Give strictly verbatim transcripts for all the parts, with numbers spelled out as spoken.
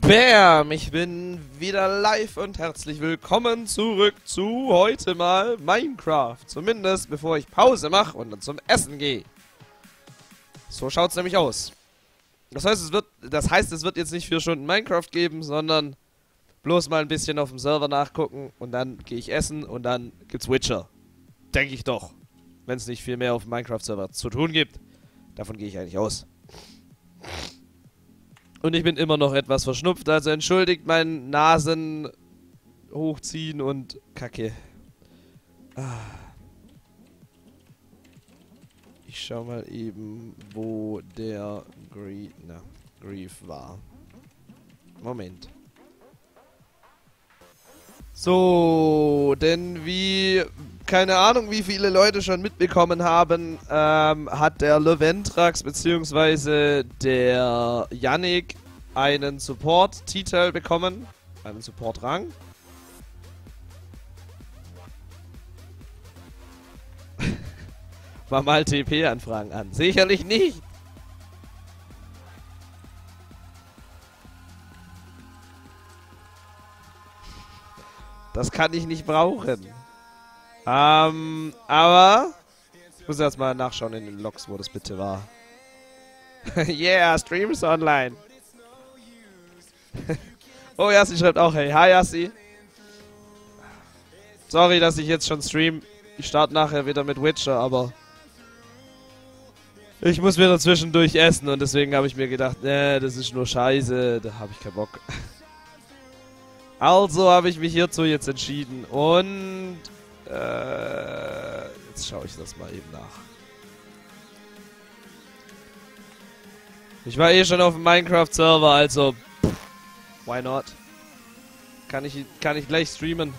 Bam, ich bin wieder live und herzlich willkommen zurück zu heute mal Minecraft. Zumindest bevor ich Pause mache und dann zum Essen gehe. So schaut's nämlich aus. Das heißt, es wird, das heißt, es wird jetzt nicht vier Stunden Minecraft geben, sondern bloß mal ein bisschen auf dem Server nachgucken und dann gehe ich essen und dann gibt's Witcher. Denke ich doch. Wenn es nicht viel mehr auf dem Minecraft-Server zu tun gibt. Davon gehe ich eigentlich aus. Und ich bin immer noch etwas verschnupft, also entschuldigt mein Nasen hochziehen und Kacke. Ah. Ich schau mal eben, wo der Grief, na, Grief war. Moment. So, denn wie... Keine Ahnung, wie viele Leute schon mitbekommen haben, ähm, hat der Leventrax bzw. der Yannick einen Support-Titel bekommen. Einen Support-Rang. Mach mal T P-Anfragen an. Sicherlich nicht! Das kann ich nicht brauchen. Ähm, um, aber ich muss erstmal nachschauen in den Logs, wo das bitte war. Yeah, Streams online. Oh, Yassi schreibt auch, hey, hi Yassi. Sorry, dass ich jetzt schon stream. Ich starte nachher wieder mit Witcher, aber ich muss wieder zwischendurch essen und deswegen habe ich mir gedacht, nee, das ist nur Scheiße, da habe ich keinen Bock. Also habe ich mich hierzu jetzt entschieden und Äh, jetzt schaue ich das mal eben nach. Ich war eh schon auf dem Minecraft-Server, also pff, why not? Kann ich, kann ich gleich streamen.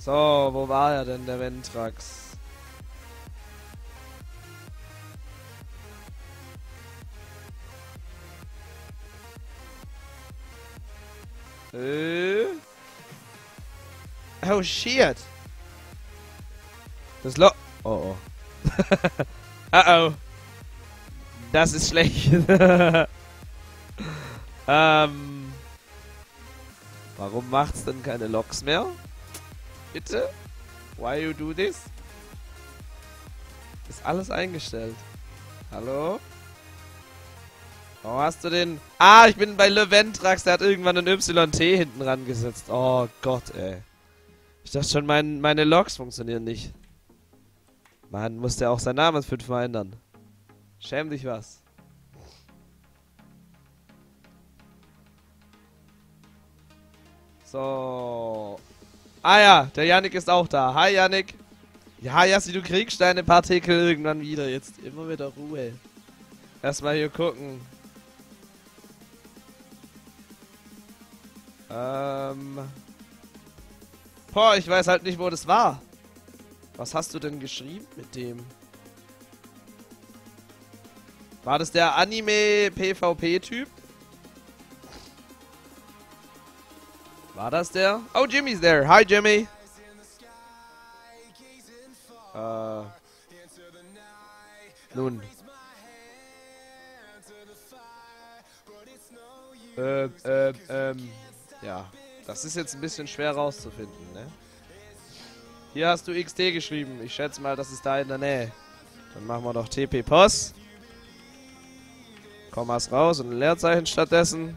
So, wo war er denn, der Ventrax? Äh? Oh shit! Das Lo... Oh, oh. Uh-oh. Das ist schlecht. ähm... Warum macht's denn keine Logs mehr? Bitte? Why you do this? Ist alles eingestellt. Hallo? Oh, hast du den... Ah, ich bin bei Leventrax, der hat irgendwann ein Y T hinten ran gesetzt. Oh Gott, ey. Ich dachte schon, mein, meine Logs funktionieren nicht. Mann, muss der auch seinen Namen fünfmal ändern. Schäm dich was. So. Ah ja, der Yannick ist auch da. Hi Yannick. Ja, Yassi, du kriegst deine Partikel irgendwann wieder. Jetzt immer wieder Ruhe. Erstmal hier gucken. Ähm. Boah, ich weiß halt nicht, wo das war. Was hast du denn geschrieben mit dem? War das der Anime-PvP-Typ? War das der? Oh, Jimmy's there. Hi, Jimmy. Äh. Nun. Ähm, ähm, ähm. Ja. Das ist jetzt ein bisschen schwer rauszufinden, ne? Hier hast du X T geschrieben. Ich schätze mal, das ist da in der Nähe. Dann machen wir doch T P-Pos. Kommas raus und ein Leerzeichen stattdessen.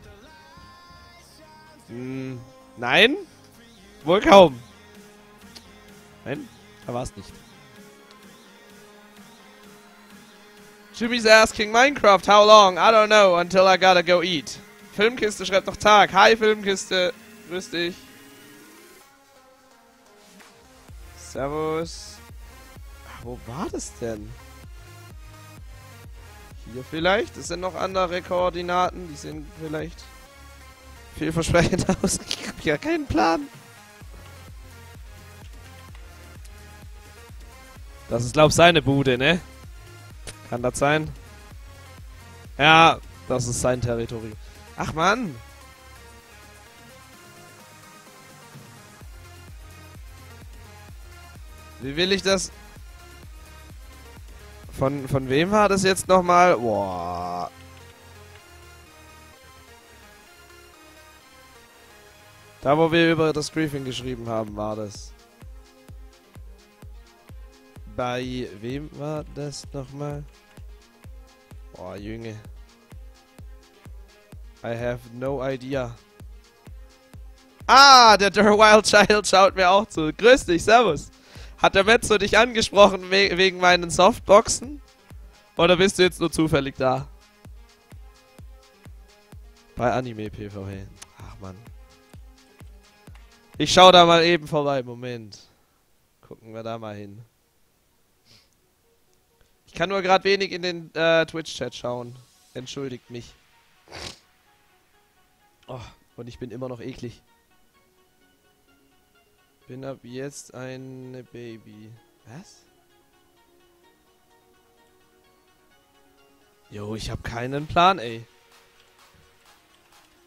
Hm, nein? Wohl kaum. Nein, da war es nicht. Jimmy's asking Minecraft, how long? I don't know, until I gotta go eat. Filmkiste schreibt noch Tag. Hi Filmkiste, grüß dich. Servus. Ach, wo war das denn? Hier vielleicht? Es sind noch andere Koordinaten. Die sehen vielleicht vielversprechend aus. Ich hab ja keinen Plan. Das ist, glaub ich, seine Bude, ne? Kann das sein? Ja, das ist sein Territorium. Ach, Mann. Wie will ich das? Von, von wem war das jetzt nochmal? Boah. Da, wo wir über das Briefing geschrieben haben, war das. Bei wem war das nochmal? Boah, Junge. I have no idea. Ah, der Wild Child schaut mir auch zu. Grüß dich, servus. Hat der Metzo dich angesprochen we wegen meinen Softboxen? Oder bist du jetzt nur zufällig da? Bei Anime-PvP. Ach, Mann. Ich schau da mal eben vorbei. Moment. Gucken wir da mal hin. Ich kann nur gerade wenig in den äh, Twitch-Chat schauen. Entschuldigt mich. Oh, und ich bin immer noch eklig. Bin ab jetzt ein Baby. Was? Jo, ich hab keinen Plan, ey.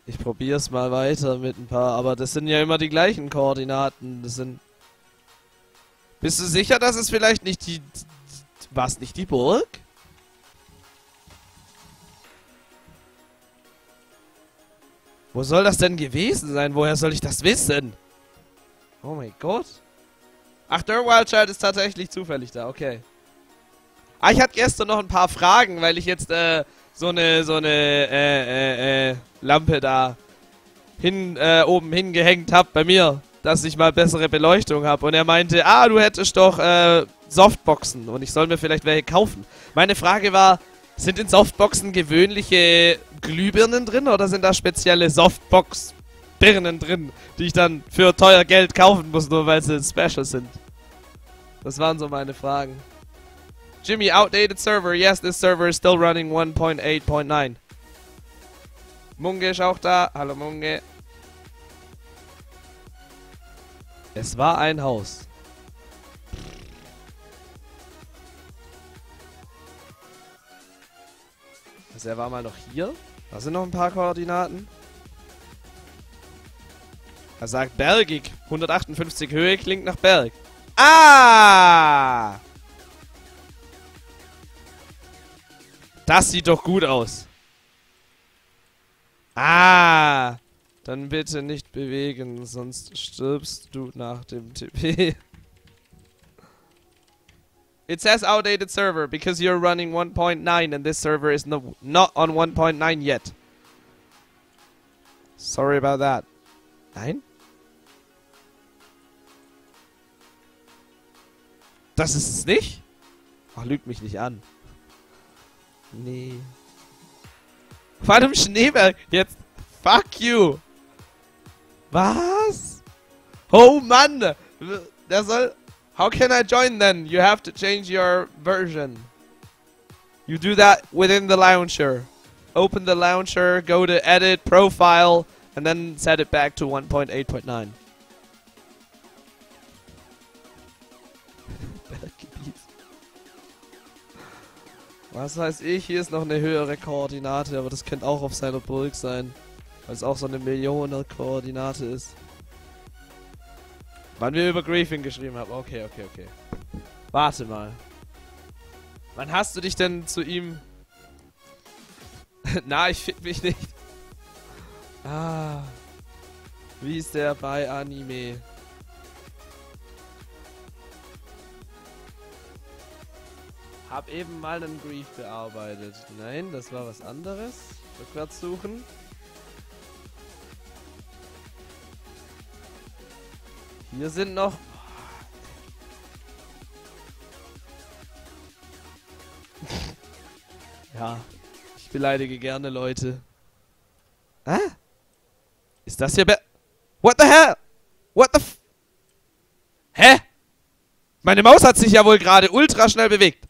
Ich probier's mal weiter mit ein paar, aber das sind ja immer die gleichen Koordinaten. Das sind... Bist du sicher, dass es vielleicht nicht die... Was, nicht die Burg? Wo soll das denn gewesen sein? Woher soll ich das wissen? Oh mein Gott. Ach, der Wild Child ist tatsächlich zufällig da, okay. Ah, ich hatte gestern noch ein paar Fragen, weil ich jetzt äh, so eine so eine äh, äh, äh, Lampe da hin äh, oben hingehängt habe bei mir, dass ich mal bessere Beleuchtung habe. Und er meinte, ah, du hättest doch äh, Softboxen und ich soll mir vielleicht welche kaufen. Meine Frage war, sind in Softboxen gewöhnliche Glühbirnen drin oder sind da spezielle Softbox Birnen drin, die ich dann für teuer Geld kaufen muss, nur weil sie special sind. Das waren so meine Fragen. Jimmy, outdated server. Yes, this server is still running one point eight point nine. Munge ist auch da. Hallo Munge. Es war ein Haus. Also er war mal noch hier. Da sind noch ein paar Koordinaten. Er sagt bergig. hundertachtundfünfzig Höhe klingt nach Berg. Ah! Das sieht doch gut aus. Ah! Dann bitte nicht bewegen, sonst stirbst du nach dem T P. It says outdated server, because you're running one point nine and this server is no, not on one point nine yet. Sorry about that. Nein? Das ist es nicht? Ach, lügt mich nicht an. Nee. Vor allem Schneeberg jetzt. Fuck you. Was? Oh Mann. Der soll... How can I join then? You have to change your version. You do that within the launcher. Open the launcher, go to edit, profile, and then set it back to one point eight point nine. Was weiß ich, hier ist noch eine höhere Koordinate, aber das könnte auch auf seiner Burg sein, weil es auch so eine Millionen-Koordinate ist. Wann wir über Griefing geschrieben haben, okay, okay, okay. Warte mal. Wann hast du dich denn zu ihm... Na, ich find mich nicht. Ah. Wie ist der bei Anime? Hab eben mal einen Brief bearbeitet. Nein, das war was anderes. Rückwärts suchen. Hier sind noch... Ja, ich beleidige gerne Leute. Ah? Ist das hier be... What the hell? What the f... Hä? Meine Maus hat sich ja wohl gerade ultra schnell bewegt.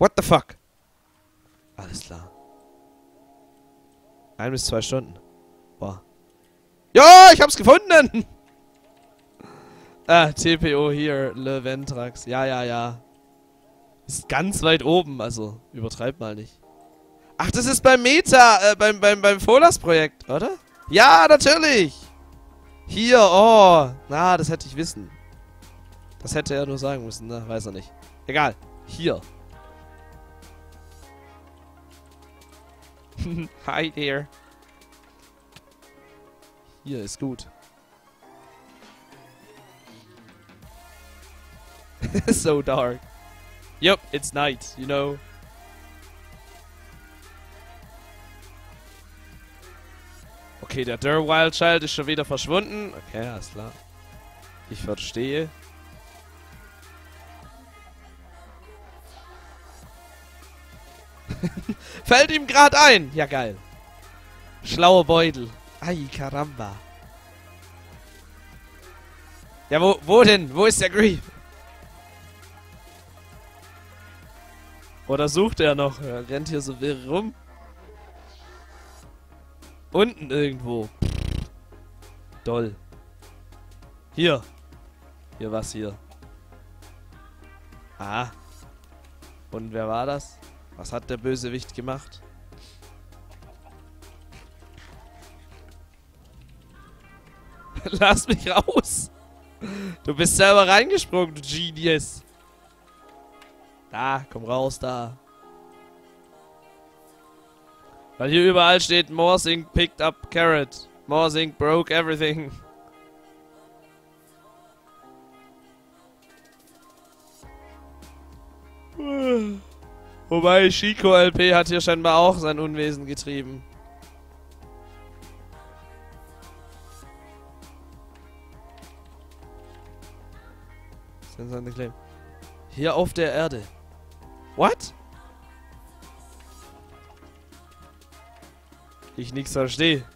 What the fuck? Alles klar. Ein bis zwei Stunden. Boah. Ja, ich hab's gefunden! Ah, T P O hier, Leventrax. Ja, ja, ja. Ist ganz weit oben, also übertreib mal nicht. Ach, das ist beim Meta, äh, beim, beim, beim Folas-Projekt, oder? Ja, natürlich! Hier, oh. Na, das hätte ich wissen. Das hätte er nur sagen müssen, ne? Weiß er nicht. Egal. Hier. Hi there. Hier ist gut. So dark. Yep, it's night, you know. Okay, der Dur Wild Child ist schon wieder verschwunden. Okay, alles klar. Ich verstehe. Fällt ihm gerade ein. Ja, geil. Schlauer Beutel. Ai, caramba. Ja, wo, wo denn? Wo ist der Grief? Oder sucht er noch? Er rennt hier so wirr rum. Unten irgendwo. Doll. Hier. Hier, was hier? Ah. Und wer war das? Was hat der Bösewicht gemacht? Lass mich raus! Du bist selber reingesprungen, du Genius! Da, komm raus, da! Weil hier überall steht, Morsink picked up carrot. Morsink broke everything. Wobei, Schiko L P hat hier scheinbar auch sein Unwesen getrieben. Hier auf der Erde. What? Ich nix verstehe.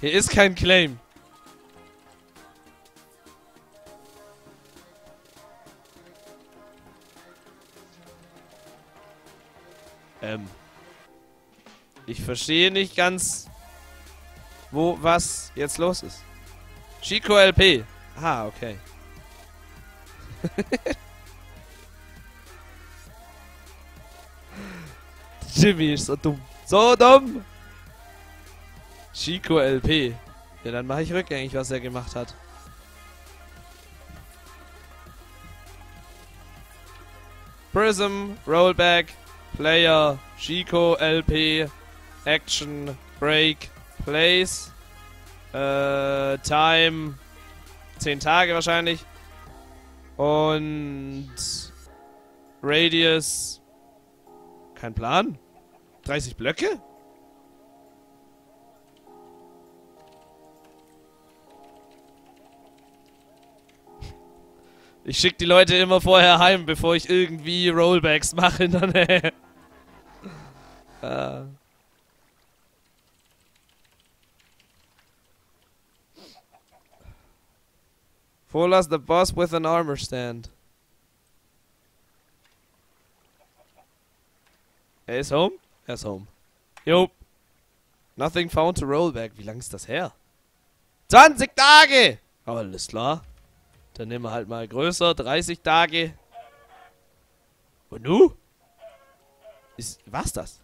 Hier ist kein Claim. Ähm. Ich verstehe nicht ganz, wo was jetzt los ist. Schiko L P. Ah, okay. Jimmy ist so dumm. So dumm! Schiko L P. Ja, dann mache ich rückgängig, was er gemacht hat. Prism, Rollback, Player, Schiko L P, Action, Break, Place, äh, Time, zehn Tage wahrscheinlich. Und Radius. Kein Plan? dreißig Blöcke? Ich schicke die Leute immer vorher heim, bevor ich irgendwie Rollbacks mache in der Nähe. uh. Folas the boss with an armor stand. Er ist home? Er ist home. Yup. Nothing found to roll back. Wie lang ist das her? zwanzig Tage! Alles klar. Dann nehmen wir halt mal größer. dreißig Tage. Und nu? Ist, war's das?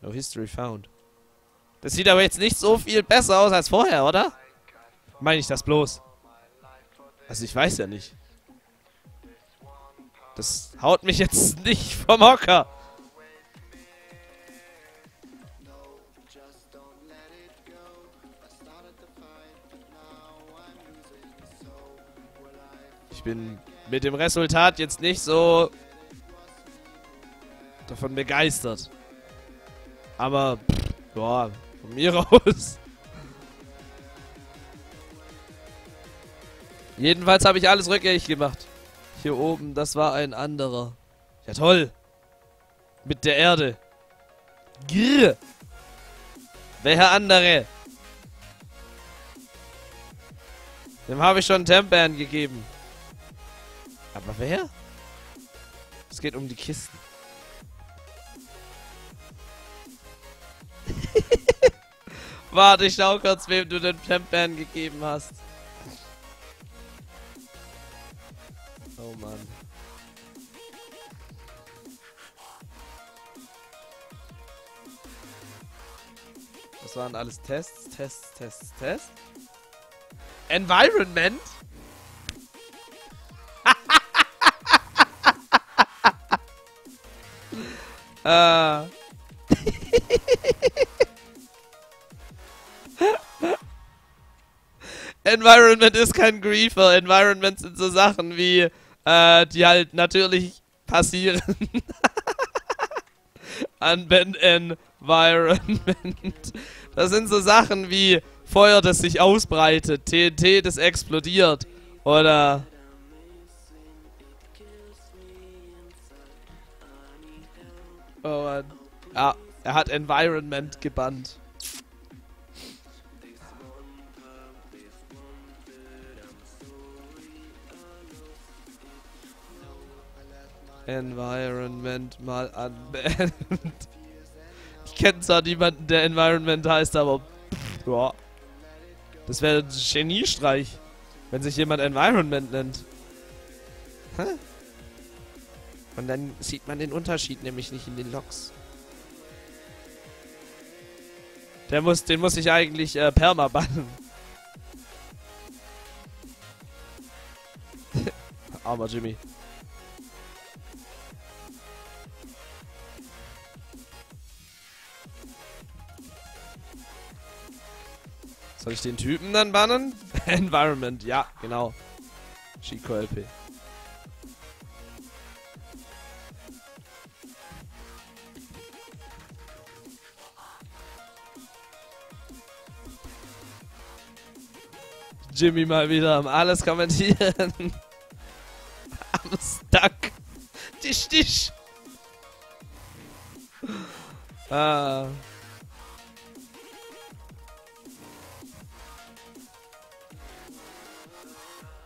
No history found. Das sieht aber jetzt nicht so viel besser aus als vorher, oder? Meine ich das bloß? Also ich weiß ja nicht. Das haut mich jetzt nicht vom Hocker. Ich bin mit dem Resultat jetzt nicht so davon begeistert. Aber, boah, von mir aus. Jedenfalls habe ich alles rückgängig gemacht. Hier oben, das war ein anderer. Ja, toll. Mit der Erde. Grrr. Welcher andere? Dem habe ich schon Temban gegeben. Aber wer? Es geht um die Kisten. Warte, ich schau kurz, wem du den Temban gegeben hast. Oh Mann. Das waren alles Tests, Tests, Tests, Tests. Environment? äh, Environment ist kein Griefer. Environments sind so Sachen wie, äh, die halt natürlich passieren. Unbanned Environment. Das sind so Sachen wie Feuer, das sich ausbreitet, T N T, das explodiert, oder... Oh Mann. Ja, er hat Environment gebannt. Environment mal anbannen. Ich kenne zwar niemanden, der Environment heißt, aber pff, ja. Das wäre ein Geniestreich, wenn sich jemand Environment nennt. Hä? Und dann sieht man den Unterschied nämlich nicht in den Logs. Der muss, den muss ich eigentlich äh, perma bannen. Armer Jimmy. Soll ich den Typen dann bannen? Environment, ja, genau. Schiko L P. Jimmy mal wieder am alles kommentieren. Am Stuck. Tisch, tisch. Ah.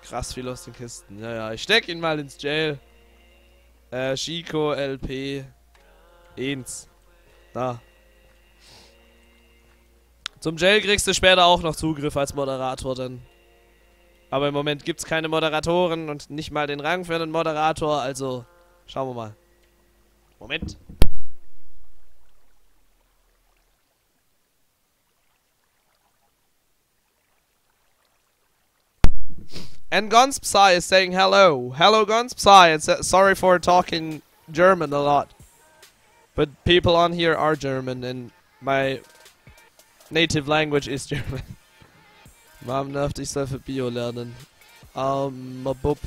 Krass viel aus den Kisten. Ja, ja, ich steck ihn mal ins Jail. Äh, Schiko L P. Eins. Da. Zum Jail kriegst du später auch noch Zugriff als Moderator dann. Aber im Moment gibt's keine Moderatoren und nicht mal den Rang für einen Moderator, also schauen wir mal. Moment. And Gonzpsai is saying hello. Hello Gonzpsai, and sorry for talking German a lot. But people on here are German and my native language is German. Mom nervt, ich soll für Bio lernen. Armer Bub.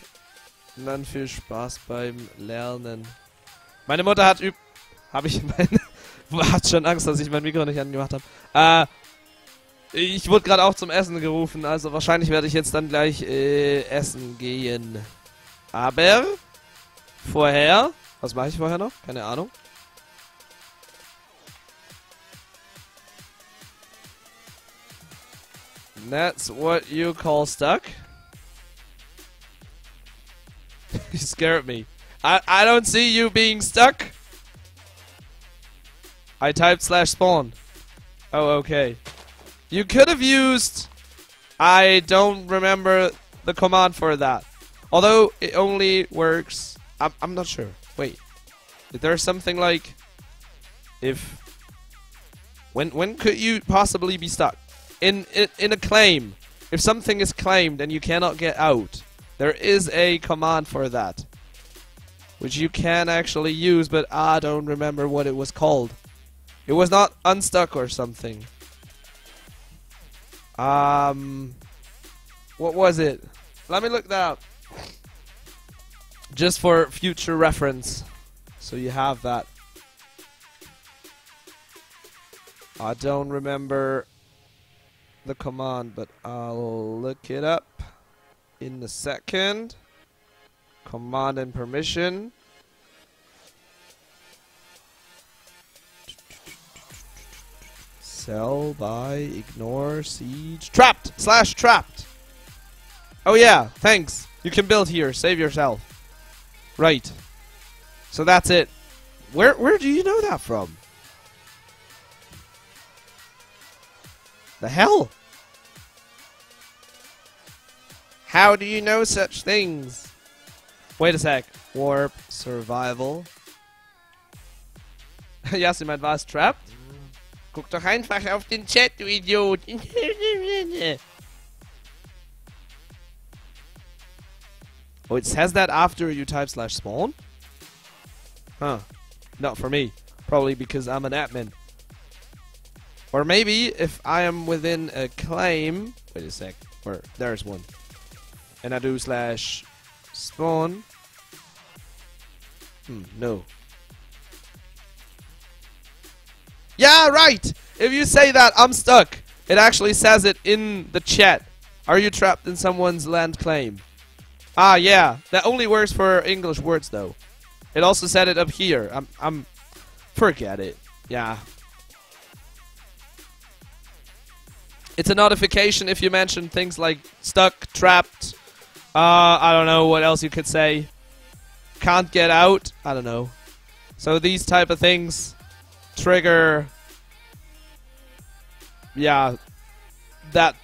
Und dann viel Spaß beim Lernen. Meine Mutter hat üb... Hab ich meine... Hat schon Angst, dass ich mein Mikro nicht angemacht habe. Äh, ich wurde gerade auch zum Essen gerufen, also wahrscheinlich werde ich jetzt dann gleich äh, essen gehen. Aber... Vorher... Was mache ich vorher noch? Keine Ahnung. That's what you call stuck. You scared me. I, I don't see you being stuck. I typed slash spawn. Oh, okay. You could have used... I don't remember the command for that. Although it only works... I'm, I'm not sure. Wait. Is there something like... If... When, when could you possibly be stuck? In, in in a claim, if something is claimed and you cannot get out, there is a command for that, which you can actually use, but I don't remember what it was called. It was not unstuck or something. Um, what was it? Let me look that up, just for future reference, so you have that. I don't remember the command, but I'll look it up in a second. Command and permission. Sell, buy, ignore, siege, trapped, slash trapped. Oh yeah, thanks. You can build here, save yourself. Right. So that's it. Where, where do you know that from? The hell? How do you know such things? Wait a sec. Warp Survival. Yassi meint, war es trapped? Guck doch einfach auf den Chat, du Idiot. Oh, it says that after you type slash spawn? Huh. Not for me. Probably because I'm an admin. Or maybe if I am within a claim, wait a sec, where there's one, and I do slash spawn. Hmm, no. Yeah, right! If you say that, I'm stuck. It actually says it in the chat. Are you trapped in someone's land claim? Ah, yeah. That only works for English words, though. It also said it up here. I'm... I'm... Forget it. Yeah. It's a notification if you mention things like stuck, trapped. Uh, I don't know what else you could say. Can't get out. I don't know. So these type of things trigger... Yeah, that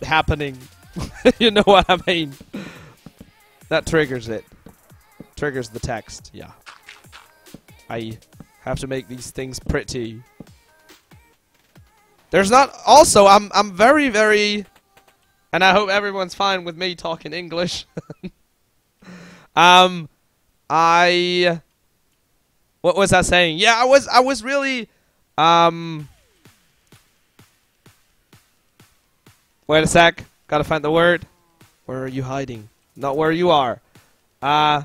happening. You know what I mean. That triggers it. Triggers the text, yeah. I have to make these things pretty. There's not... Also, I'm, I'm very, very... And I hope everyone's fine with me talking English. um, I... What was I saying? Yeah, I was, I was really... Um... Wait a sec. Gotta find the word. Where are you hiding? Not where you are. Uh,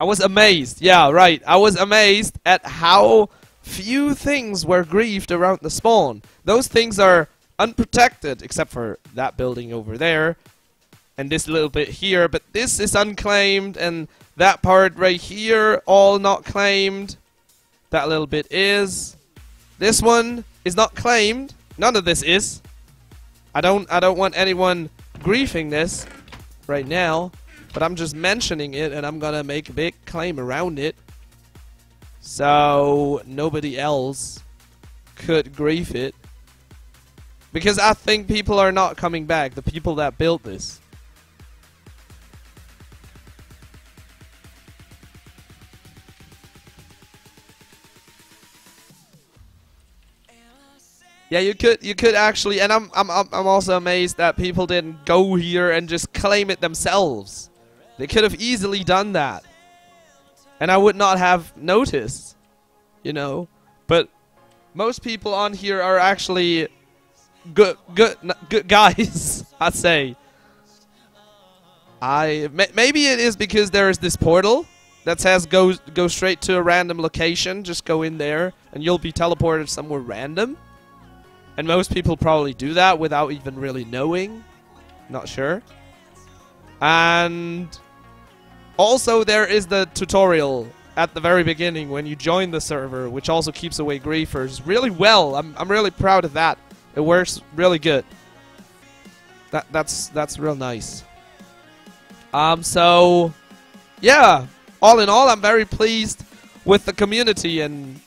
I was amazed. Yeah, right. I was amazed at how few things were griefed around the spawn. Those things are unprotected, except for that building over there. And this little bit here. But this is unclaimed. And that part right here, all not claimed. That little bit is. This one is not claimed. None of this is. I don't I don't want anyone griefing this right now, but I'm just mentioning it and I'm gonna make a big claim around it so nobody else could grief it, because I think people are not coming back, the people that built this. Yeah, you could, you could actually, and I'm, I'm, I'm also amazed that people didn't go here and just claim it themselves. They could have easily done that, and I would not have noticed, you know. But most people on here are actually good, good, good guys. I'd say. I may, maybe it is because there is this portal that says go, go straight to a random location. Just go in there, and you'll be teleported somewhere random. And most people probably do that without even really knowing. Not sure. And also there is the tutorial at the very beginning when you join the server, which also keeps away griefers really well. I'm, I'm really proud of that. It works really good. That that's that's real nice. Um so yeah, all in all I'm very pleased with the community and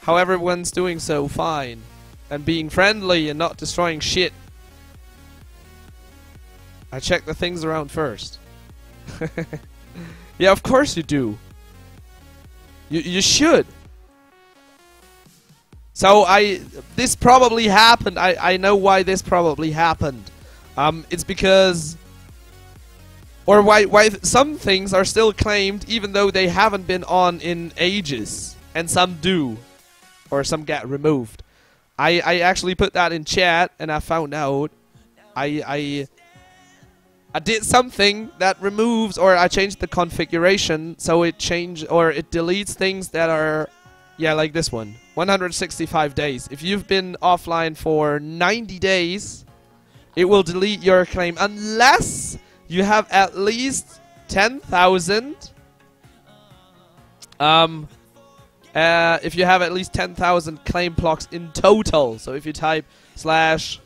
how everyone's doing so fine. And being friendly and not destroying shit. I check the things around first. Yeah, of course you do. You, you should. So I... This probably happened. I, I know why this probably happened. Um, it's because... Or why, why th some things are still claimed even though they haven't been on in ages. And some do. Or some get removed. I, I actually put that in chat and I found out I, I I did something that removes, or I changed the configuration so it changed or it deletes things that are, yeah, like this one, one hundred sixty-five days. If you've been offline for ninety days, it will delete your claim unless you have at least ten thousand um Uh, if you have at least ten thousand claim blocks in total. So if you type slash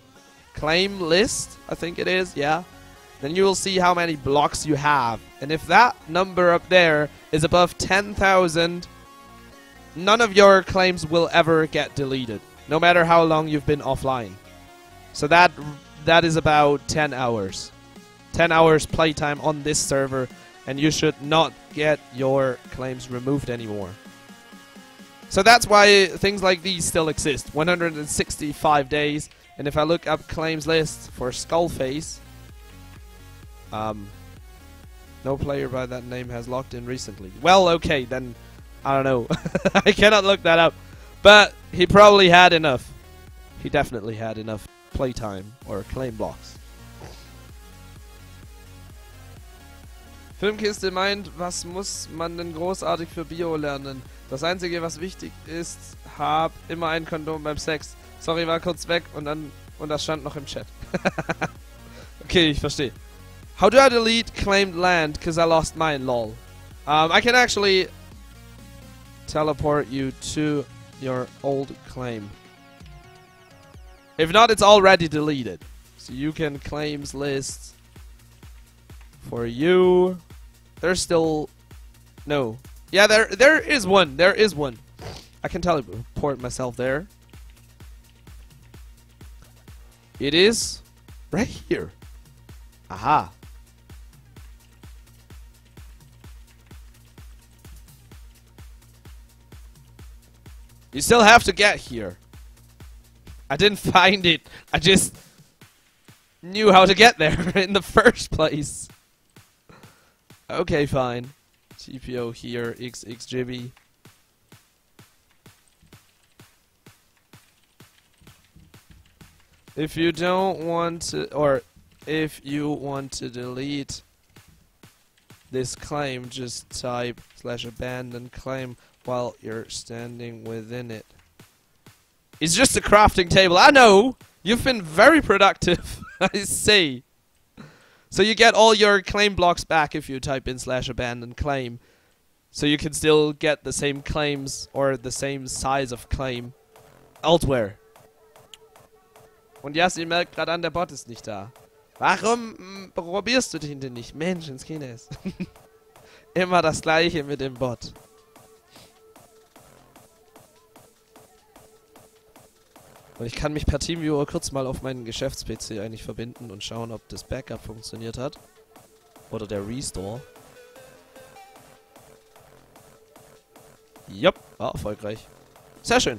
claim list, I think it is, yeah, then you will see how many blocks you have. And if that number up there is above ten thousand, none of your claims will ever get deleted, no matter how long you've been offline. So that that is about ten hours. ten hours playtime on this server, and you should not get your claims removed anymore. So that's why things like these still exist. one hundred sixty-five days. And if I look up claims list for Skullface. Um, no player by that name has logged in recently. Well, okay, then I don't know. I cannot look that up. But He probably had enough. He definitely had enough playtime or claim blocks. Filmkiste meint, was muss man denn großartig für Bio lernen? Das einzige, was wichtig ist, hab immer ein Kondom beim Sex. Sorry, war kurz weg und dann und das stand noch im Chat. Okay, ich verstehe. How do I delete claimed land? Cause I lost mine, lol. Um, I can actually teleport you to your old claim. If not, it's already deleted. So you can claims list for you. There's still no. Yeah, there there is one. There is one. I can teleport myself there. It is right here. Aha. You still have to get here. I didn't find it. I just knew how to get there in the first place. Okay, fine. T P O here, X X J B. If you don't want to, or if you want to delete this claim, just type slash abandon claim while you're standing within it. It's just a crafting table. I know! You've been very productive, I see. So you get all your claim blocks back if you type in slash abandon claim. So you can still get the same claims or the same size of claim elsewhere. Und Yassi merkt gerade an, der Bot ist nicht da. Warum probierst du den denn nicht? Mensch, ins Chines. Immer das Gleiche mit dem Bot. Und ich kann mich per Teamviewer kurz mal auf meinen Geschäfts-P C eigentlich verbinden und schauen, ob das Backup funktioniert hat. Oder der Restore. Jupp, war erfolgreich. Sehr schön.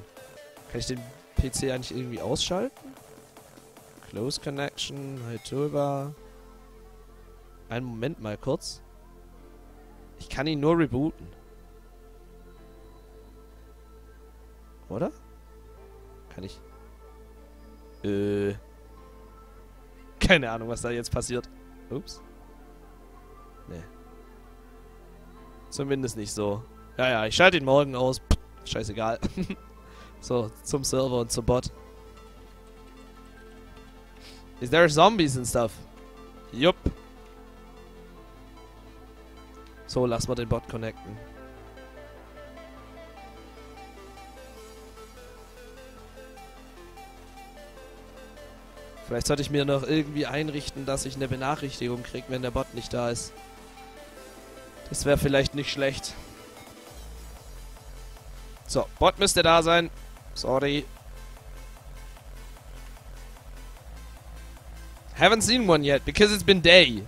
Kann ich den P C eigentlich irgendwie ausschalten? Close Connection, High Toolbar. Einen Moment mal kurz. Ich kann ihn nur rebooten. Oder? Kann ich... Äh. Keine Ahnung, was da jetzt passiert. Ups. Nee. Zumindest nicht so. Ja, ja, ich schalte ihn morgen aus. Pff, scheißegal. So, zum Server und zum Bot. Is there zombies and stuff? Jupp. So, lass mal den Bot connecten. Vielleicht sollte ich mir noch irgendwie einrichten, dass ich eine Benachrichtigung kriege, wenn der Bot nicht da ist. Das wäre vielleicht nicht schlecht. So, Bot müsste da sein. Sorry. Haven't seen one yet, because it's been day.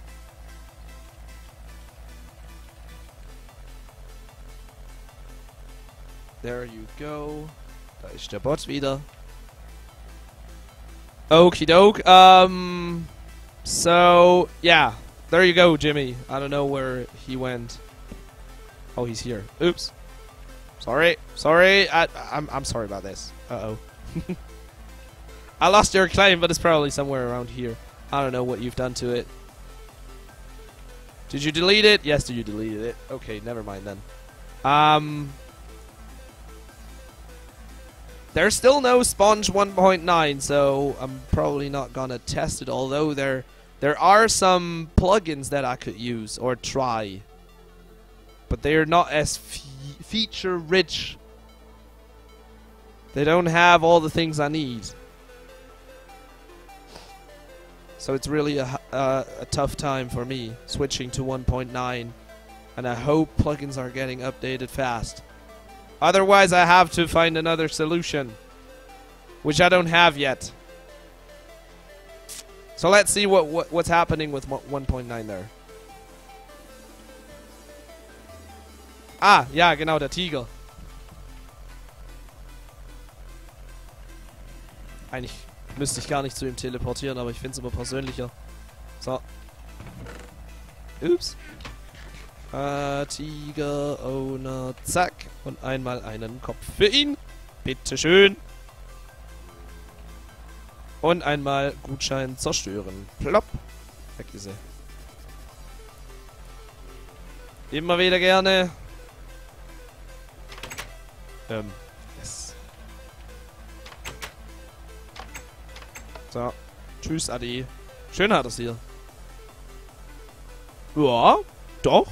There you go. Da ist der Bot wieder. Okie-doke, um, so, yeah, there you go, Jimmy. I don't know where he went. Oh, he's here. Oops. Sorry, sorry, I, I'm, I'm sorry about this. Uh-oh. I lost your claim, but it's probably somewhere around here. I don't know what you've done to it. Did you delete it? Yes, did you delete it? Okay, never mind then. Um... There's still no Sponge one point nine, so I'm probably not gonna test it, although there there are some plugins that I could use or try. But they're not as fe- feature rich. They don't have all the things I need. So it's really a, uh, a tough time for me switching to one point nine, and I hope plugins are getting updated fast. Otherwise, I have to find another solution, which I don't have yet. So let's see what, what what's happening with one point neun there. Ah, ja, genau, der Tiger. Eigentlich müsste ich gar nicht zu ihm teleportieren, aber ich finde es immer persönlicher. So. Ups. Tiger-Owner, zack. Und einmal einen Kopf für ihn. Bitteschön. Und einmal Gutschein zerstören. Plopp. Weg ist er. Immer wieder gerne. Ähm. Yes. So. Tschüss, Adi. Schön hat es hier. Ja, doch.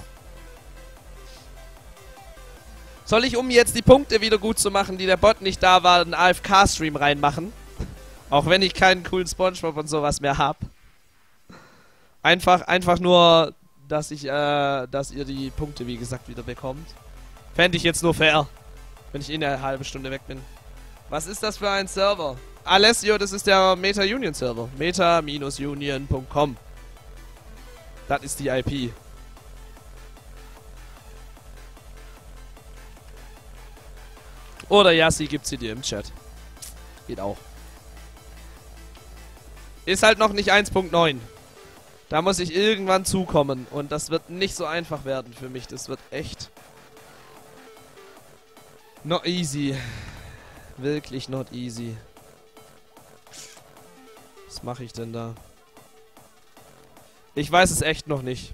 Soll ich, um jetzt die Punkte wieder gut zu machen, die der Bot nicht da war, einen A F K-Stream reinmachen? Auch wenn ich keinen coolen Spongebob und sowas mehr hab. Einfach, einfach nur, dass ich, äh, dass ihr die Punkte, wie gesagt, wieder bekommt. Fände ich jetzt nur fair, wenn ich in einer halben Stunde weg bin. Was ist das für ein Server? Alessio, das ist der Meta-Union-Server. meta Bindestrich union Punkt com. Das ist die I P. Oder Yassi gibt sie dir im Chat. Geht auch. Ist halt noch nicht eins Punkt neun. Da muss ich irgendwann zukommen. Und das wird nicht so einfach werden für mich. Das wird echt... not easy. Wirklich not easy. Was mache ich denn da? Ich weiß es echt noch nicht.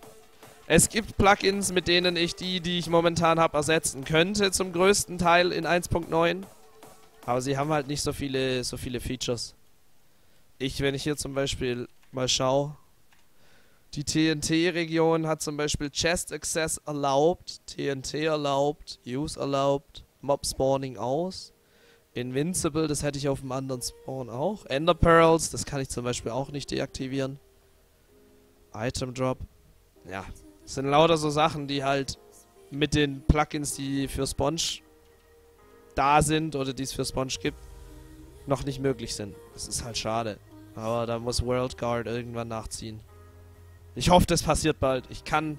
Es gibt Plugins, mit denen ich die, die ich momentan habe, ersetzen könnte. Zum größten Teil in eins Punkt neun. Aber sie haben halt nicht so viele, so viele Features. Ich, wenn ich hier zum Beispiel mal schaue, die T N T-Region hat zum Beispiel Chest Access erlaubt, T N T erlaubt, Use erlaubt, Mob Spawning aus, Invincible, das hätte ich auf dem anderen Spawn auch, Ender Pearls, das kann ich zum Beispiel auch nicht deaktivieren, Item Drop, ja, das sind lauter so Sachen, die halt mit den Plugins, die für Sponge da sind oder die es für Sponge gibt, noch nicht möglich sind. Das ist halt schade. Aber da muss WorldGuard irgendwann nachziehen. Ich hoffe, das passiert bald. Ich kann...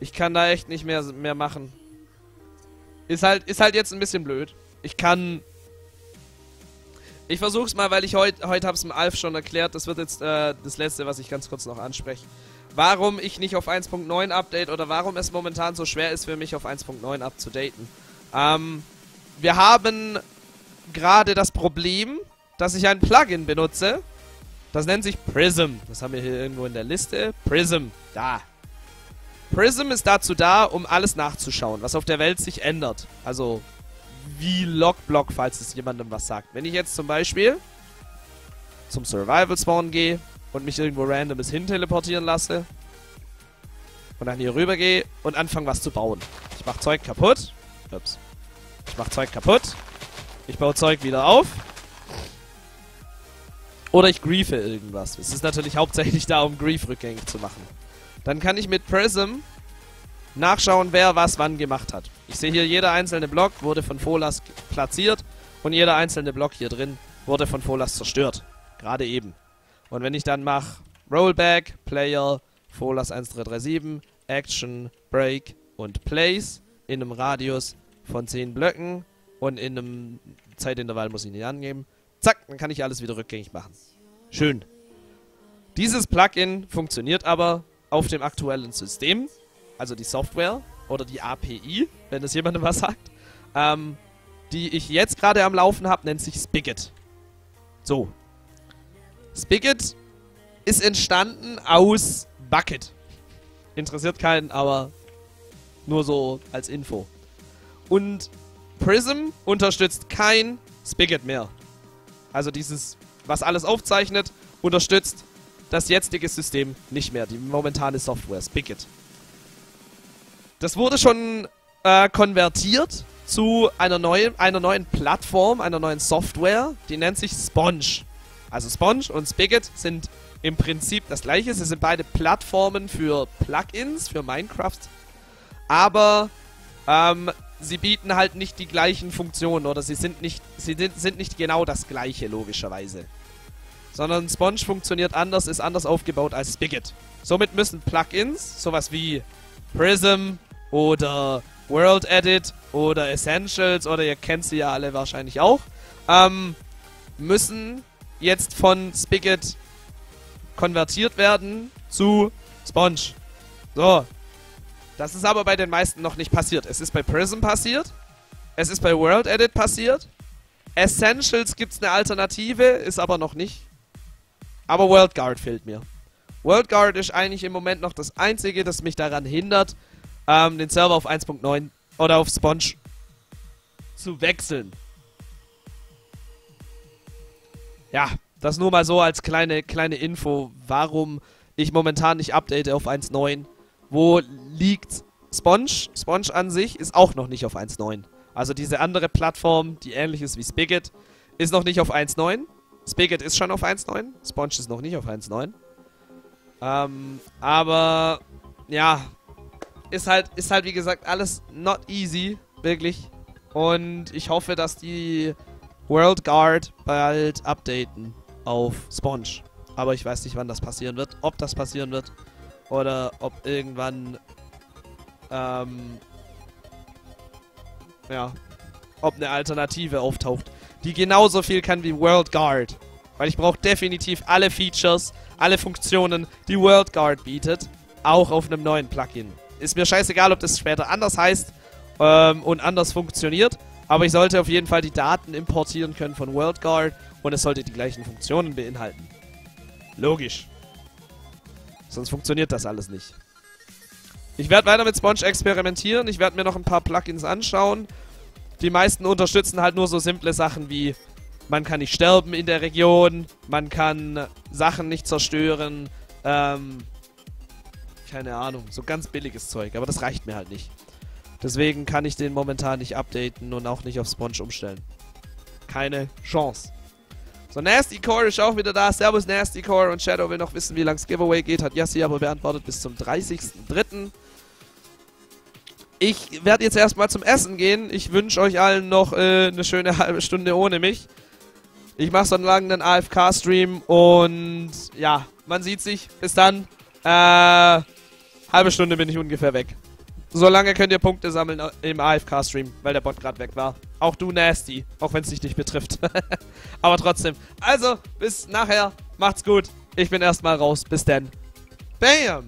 Ich kann da echt nicht mehr, mehr machen. Ist halt, ist halt jetzt ein bisschen blöd. Ich kann... Ich versuch's mal, weil ich heute... Heute hab's dem Alf schon erklärt. Das wird jetzt äh, das Letzte, was ich ganz kurz noch anspreche. Warum ich nicht auf eins Punkt neun update oder warum es momentan so schwer ist für mich, auf eins Punkt neun abzudaten. Ähm... Wir haben... gerade das Problem, dass ich ein Plugin benutze. Das nennt sich Prism. Das haben wir hier irgendwo in der Liste. Prism. Da. Prism ist dazu da, um alles nachzuschauen, was auf der Welt sich ändert. Also, wie LogBlock, falls es jemandem was sagt. Wenn ich jetzt zum Beispiel zum Survival Spawn gehe und mich irgendwo randomes hin teleportieren lasse und dann hier rüber gehe und anfange was zu bauen. Ich mach Zeug kaputt. Ups. Ich mach Zeug kaputt. Ich baue Zeug wieder auf. Oder ich griefe irgendwas. Es ist natürlich hauptsächlich da, um Grief rückgängig zu machen. Dann kann ich mit Prism nachschauen, wer was wann gemacht hat. Ich sehe hier, jeder einzelne Block wurde von Folas platziert. Und jeder einzelne Block hier drin wurde von Folas zerstört. Gerade eben. Und wenn ich dann mache Rollback, Player, Folas eintausenddreihundertsiebenunddreißig, Action, Break und Place in einem Radius von zehn Blöcken. Und in einem Zeitintervall muss ich ihn nicht angeben. Zack, dann kann ich alles wieder rückgängig machen. Schön. Dieses Plugin funktioniert aber auf dem aktuellen System, also die Software oder die A P I, wenn das jemandem was sagt, ähm, die ich jetzt gerade am Laufen habe, nennt sich Spigot. So. Spigot ist entstanden aus Bukkit. Interessiert keinen, aber nur so als Info. Und Prism unterstützt kein Spigot mehr. Also dieses, was alles aufzeichnet, unterstützt das jetzige System nicht mehr. Die momentane Software, Spigot. Das wurde schon äh, konvertiert zu einer neuen, einer neuen Plattform, einer neuen Software. Die nennt sich Sponge. Also Sponge und Spigot sind im Prinzip das gleiche. Sie sind beide Plattformen für Plugins, für Minecraft. Aber... Ähm, sie bieten halt nicht die gleichen Funktionen oder sie sind nicht, sie sind nicht genau das gleiche, logischerweise. Sondern Sponge funktioniert anders, ist anders aufgebaut als Spigot. Somit müssen Plugins, sowas wie Prism oder WorldEdit oder Essentials oder ihr kennt sie ja alle wahrscheinlich auch, ähm, müssen jetzt von Spigot konvertiert werden zu Sponge. So. Das ist aber bei den meisten noch nicht passiert. Es ist bei Prism passiert. Es ist bei WorldEdit passiert. Essentials gibt es eine Alternative, ist aber noch nicht. Aber WorldGuard fehlt mir. WorldGuard ist eigentlich im Moment noch das Einzige, das mich daran hindert, ähm, den Server auf eins Punkt neun oder auf Sponge zu wechseln. Ja, das nur mal so als kleine, kleine Info, warum ich momentan nicht update auf eins Punkt neun. Wo liegt Sponge? Sponge an sich ist auch noch nicht auf eins Punkt neun. Also diese andere Plattform, die ähnlich ist wie Spigot, ist noch nicht auf eins Punkt neun. Spigot ist schon auf eins Punkt neun. Sponge ist noch nicht auf eins Punkt neun. Ähm, aber, ja, ist halt, ist halt wie gesagt alles not easy, wirklich. Und ich hoffe, dass die WorldGuard bald updaten auf Sponge. Aber ich weiß nicht, wann das passieren wird, ob das passieren wird oder ob irgendwann, ähm, ja, ob eine Alternative auftaucht, die genauso viel kann wie WorldGuard. Weil ich brauche definitiv alle Features, alle Funktionen, die WorldGuard bietet, auch auf einem neuen Plugin. Ist mir scheißegal, ob das später anders heißt ähm, und anders funktioniert, aber ich sollte auf jeden Fall die Daten importieren können von WorldGuard und es sollte die gleichen Funktionen beinhalten. Logisch. Sonst funktioniert das alles nicht. Ich werde weiter mit Sponge experimentieren, ich werde mir noch ein paar Plugins anschauen. Die meisten unterstützen halt nur so simple Sachen wie man kann nicht sterben in der Region, man kann Sachen nicht zerstören, ähm, keine Ahnung, so ganz billiges Zeug, aber das reicht mir halt nicht. Deswegen kann ich den momentan nicht updaten und auch nicht auf Sponge umstellen. Keine Chance. So, Nasty Core ist auch wieder da. Servus Nasty Core, und Shadow will noch wissen, wie lang das Giveaway geht. Hat Yassi aber beantwortet bis zum dreißigsten dritten Ich werde jetzt erstmal zum Essen gehen. Ich wünsche euch allen noch äh, eine schöne halbe Stunde ohne mich. Ich mache so einen langen A F K-Stream und ja, man sieht sich. Bis dann. Äh, halbe Stunde bin ich ungefähr weg. So lange könnt ihr Punkte sammeln im A F K-Stream, weil der Bot gerade weg war. Auch du, Nasty. Auch wenn es dich nicht betrifft. Aber trotzdem. Also, bis nachher. Macht's gut. Ich bin erstmal raus. Bis dann. Bam!